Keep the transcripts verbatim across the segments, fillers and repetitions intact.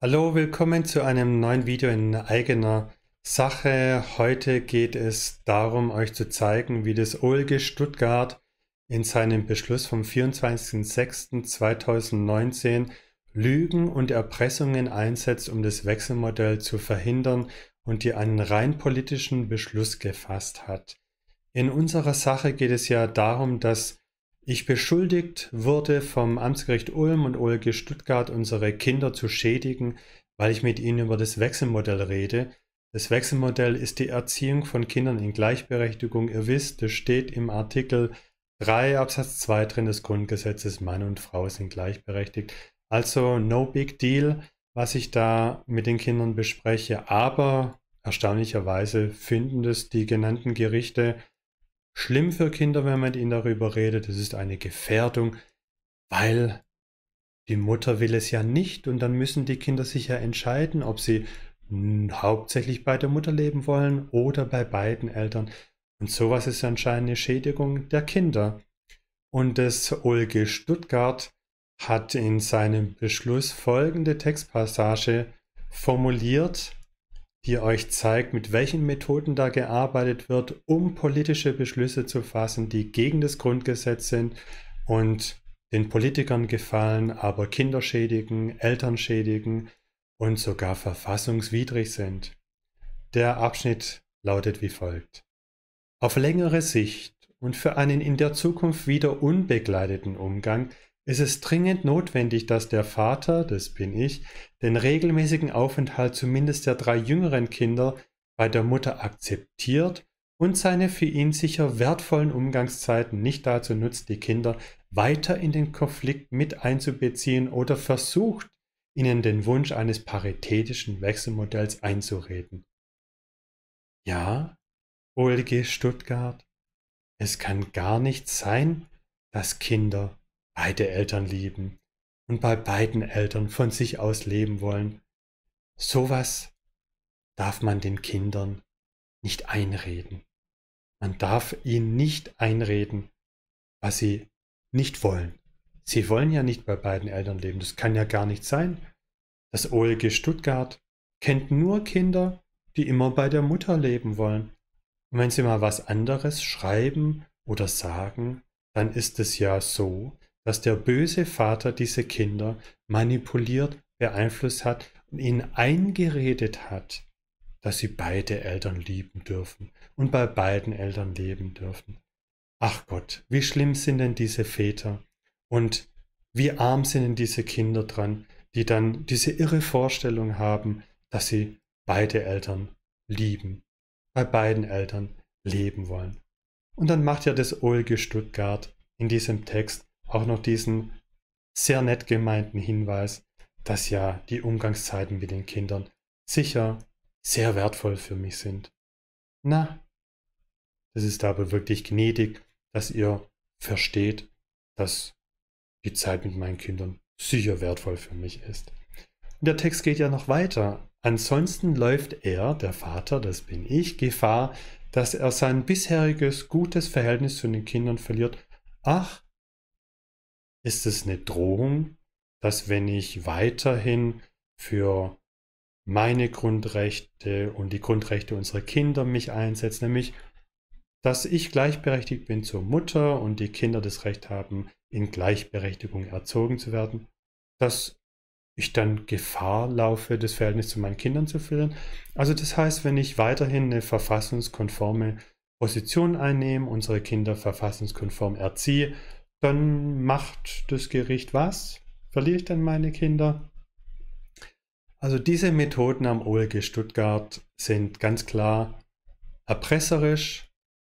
Hallo, willkommen zu einem neuen Video in eigener Sache. Heute geht es darum, euch zu zeigen, wie das O L G Stuttgart in seinem Beschluss vom vierundzwanzigsten sechsten zweitausendneunzehn Lügen und Erpressungen einsetzt, um das Wechselmodell zu verhindern und die einen rein politischen Beschluss gefasst hat. In unserer Sache geht es ja darum, dass ich beschuldigt wurde, vom Amtsgericht Ulm und O L G Stuttgart unsere Kinder zu schädigen, weil ich mit ihnen über das Wechselmodell rede. Das Wechselmodell ist die Erziehung von Kindern in Gleichberechtigung. Ihr wisst, das steht im Artikel drei Absatz zwei drin des Grundgesetzes, Mann und Frau sind gleichberechtigt. Also no big deal, was ich da mit den Kindern bespreche. Aber erstaunlicherweise finden das die genannten Gerichte schlimm für Kinder, wenn man mit ihnen darüber redet. Das ist eine Gefährdung, weil die Mutter will es ja nicht und dann müssen die Kinder sich ja entscheiden, ob sie hauptsächlich bei der Mutter leben wollen oder bei beiden Eltern. Und sowas ist anscheinend eine Schädigung der Kinder. Und das O L G Stuttgart hat in seinem Beschluss folgende Textpassage formuliert, die euch zeigt, mit welchen Methoden da gearbeitet wird, um politische Beschlüsse zu fassen, die gegen das Grundgesetz sind und den Politikern gefallen, aber Kinder schädigen, Eltern schädigen und sogar verfassungswidrig sind. Der Abschnitt lautet wie folgt. Auf längere Sicht und für einen in der Zukunft wieder unbegleiteten Umgang ist es dringend notwendig, dass der Vater, das bin ich, den regelmäßigen Aufenthalt zumindest der drei jüngeren Kinder bei der Mutter akzeptiert und seine für ihn sicher wertvollen Umgangszeiten nicht dazu nutzt, die Kinder weiter in den Konflikt mit einzubeziehen oder versucht, ihnen den Wunsch eines paritätischen Wechselmodells einzureden. Ja, O L G Stuttgart, es kann gar nicht sein, dass Kinder beide Eltern lieben und bei beiden Eltern von sich aus leben wollen. Sowas darf man den Kindern nicht einreden. Man darf ihnen nicht einreden, was sie nicht wollen. Sie wollen ja nicht bei beiden Eltern leben. Das kann ja gar nicht sein. Das O L G Stuttgart kennt nur Kinder, die immer bei der Mutter leben wollen. Und wenn sie mal was anderes schreiben oder sagen, dann ist es ja so, dass der böse Vater diese Kinder manipuliert, beeinflusst hat und ihnen eingeredet hat, dass sie beide Eltern lieben dürfen und bei beiden Eltern leben dürfen. Ach Gott, wie schlimm sind denn diese Väter und wie arm sind denn diese Kinder dran, die dann diese irre Vorstellung haben, dass sie beide Eltern lieben, bei beiden Eltern leben wollen. Und dann macht ja das O L G Stuttgart in diesem Text auch noch diesen sehr nett gemeinten Hinweis, dass ja die Umgangszeiten mit den Kindern sicher sehr wertvoll für mich sind. Na, das ist aber wirklich gnädig, dass ihr versteht, dass die Zeit mit meinen Kindern sicher wertvoll für mich ist. Und der Text geht ja noch weiter. Ansonsten läuft er, der Vater, das bin ich, Gefahr, dass er sein bisheriges gutes Verhältnis zu den Kindern verliert. Ach, ist es eine Drohung, dass wenn ich weiterhin für meine Grundrechte und die Grundrechte unserer Kinder mich einsetze, nämlich, dass ich gleichberechtigt bin zur Mutter und die Kinder das Recht haben, in Gleichberechtigung erzogen zu werden, dass ich dann Gefahr laufe, das Verhältnis zu meinen Kindern zu verlieren? Also das heißt, wenn ich weiterhin eine verfassungskonforme Position einnehme, unsere Kinder verfassungskonform erziehe, dann macht das Gericht was? Verliere ich dann meine Kinder? Also diese Methoden am O L G Stuttgart sind ganz klar erpresserisch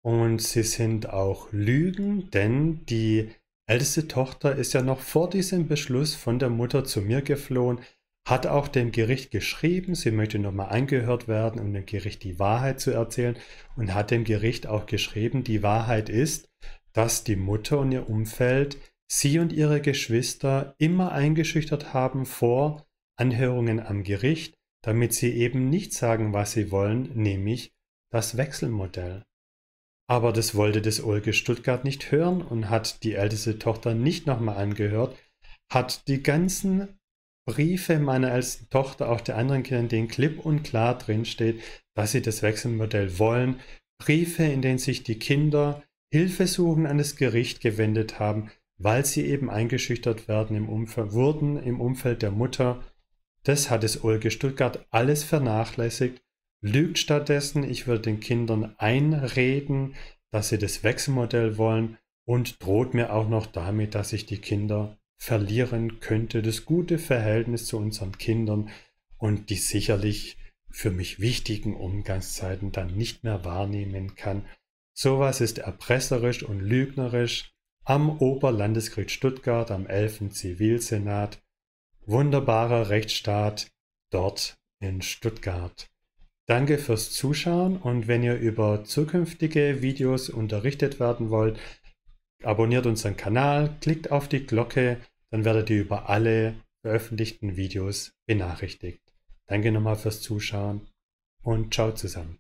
und sie sind auch Lügen, denn die älteste Tochter ist ja noch vor diesem Beschluss von der Mutter zu mir geflohen, hat auch dem Gericht geschrieben, sie möchte nochmal angehört werden, um dem Gericht die Wahrheit zu erzählen und hat dem Gericht auch geschrieben, die Wahrheit ist, dass die Mutter und ihr Umfeld sie und ihre Geschwister immer eingeschüchtert haben vor Anhörungen am Gericht, damit sie eben nicht sagen, was sie wollen, nämlich das Wechselmodell. Aber das wollte das O L G Stuttgart nicht hören und hat die älteste Tochter nicht nochmal angehört, hat die ganzen Briefe meiner ältesten Tochter, auch der anderen Kinder, in denen klipp und klar drin steht, dass sie das Wechselmodell wollen. Briefe, in denen sich die Kinder hilfesuchend an das Gericht gewendet haben, weil sie eben eingeschüchtert werden im Umfeld, wurden im Umfeld der Mutter. Das hat das O L G Stuttgart alles vernachlässigt, lügt stattdessen, ich würde den Kindern einreden, dass sie das Wechselmodell wollen, und droht mir auch noch damit, dass ich die Kinder verlieren könnte, das gute Verhältnis zu unseren Kindern und die sicherlich für mich wichtigen Umgangszeiten dann nicht mehr wahrnehmen kann. Sowas ist erpresserisch und lügnerisch. Am Oberlandesgericht Stuttgart, am elften Zivilsenat. Wunderbarer Rechtsstaat dort in Stuttgart. Danke fürs Zuschauen, und wenn ihr über zukünftige Videos unterrichtet werden wollt, abonniert unseren Kanal, klickt auf die Glocke, dann werdet ihr über alle veröffentlichten Videos benachrichtigt. Danke nochmal fürs Zuschauen und ciao zusammen.